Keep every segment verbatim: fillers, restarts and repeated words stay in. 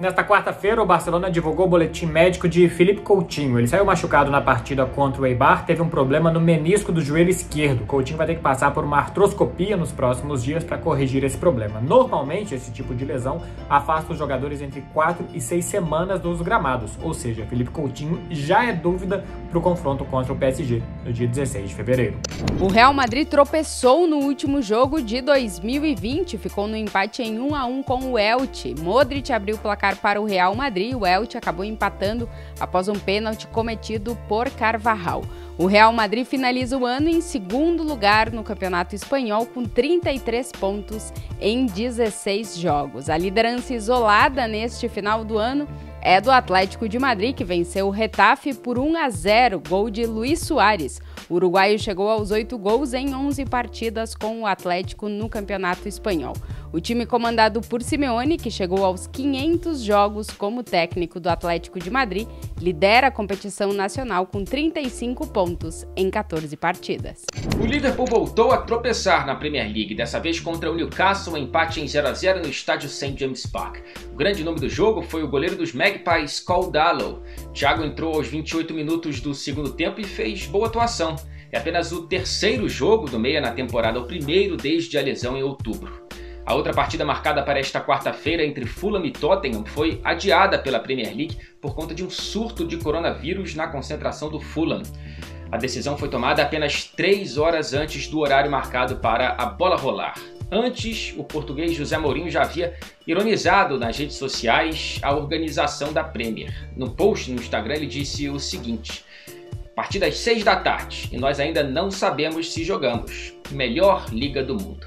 Nesta quarta-feira, o Barcelona divulgou o boletim médico de Philippe Coutinho. Ele saiu machucado na partida contra o Eibar, teve um problema no menisco do joelho esquerdo. Coutinho vai ter que passar por uma artroscopia nos próximos dias para corrigir esse problema. Normalmente, esse tipo de lesão afasta os jogadores entre quatro e seis semanas dos gramados, ou seja, Philippe Coutinho já é dúvida para o confronto contra o P S G no dia dezesseis de fevereiro. O Real Madrid tropeçou no último jogo de dois mil e vinte, ficou no empate em um a um com o Elche. Modric abriu o placar para o Real Madrid e o Elche acabou empatando após um pênalti cometido por Carvajal. O Real Madrid finaliza o ano em segundo lugar no Campeonato Espanhol com trinta e três pontos em dezesseis jogos. A liderança isolada neste final do ano é do Atlético de Madrid, que venceu o Getafe por um a zero, gol de Luis Suárez. O uruguaio chegou aos oito gols em onze partidas com o Atlético no Campeonato Espanhol. O time comandado por Simeone, que chegou aos quinhentos jogos como técnico do Atlético de Madrid, lidera a competição nacional com trinta e cinco pontos em quatorze partidas. O Liverpool voltou a tropeçar na Premier League, dessa vez contra o Newcastle, um empate em zero a zero no estádio Saint James Park. O grande nome do jogo foi o goleiro dos Magpies, Caldalo. Thiago entrou aos vinte e oito minutos do segundo tempo e fez boa atuação. É apenas o terceiro jogo do meia na temporada, o primeiro desde a lesão em outubro. A outra partida marcada para esta quarta-feira entre Fulham e Tottenham foi adiada pela Premier League por conta de um surto de coronavírus na concentração do Fulham. A decisão foi tomada apenas três horas antes do horário marcado para a bola rolar. Antes, o português José Mourinho já havia ironizado nas redes sociais a organização da Premier. No post no Instagram ele disse o seguinte: "Partida às seis da tarde e nós ainda não sabemos se jogamos. Melhor liga do mundo."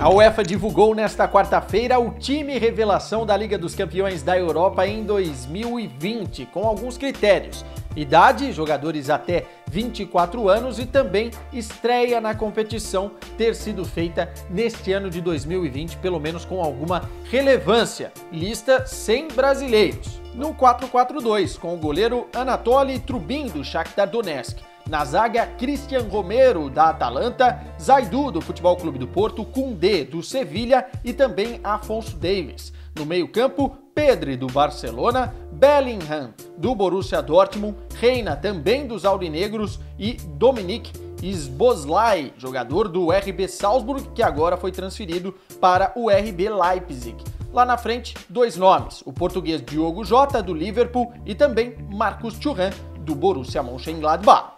A UEFA divulgou nesta quarta-feira o time revelação da Liga dos Campeões da Europa em dois mil e vinte, com alguns critérios: idade, jogadores até vinte e quatro anos, e também estreia na competição ter sido feita neste ano de dois mil e vinte, pelo menos com alguma relevância. Lista sem brasileiros. No quatro quatro dois, com o goleiro Anatoly Trubin, do Shakhtar Donetsk. Na zaga, Cristian Romero, da Atalanta, Zaidu, do Futebol Clube do Porto, Koundé, do Sevilha e também Afonso Davies. No meio-campo, Pedri, do Barcelona, Bellingham, do Borussia Dortmund, Reina, também dos Aurinegros, e Dominic Szoboszlai, jogador do R B Salzburg, que agora foi transferido para o R B Leipzig. Lá na frente, dois nomes: o português Diogo Jota, do Liverpool, e também Marcos Thuram, do Borussia Mönchengladbach.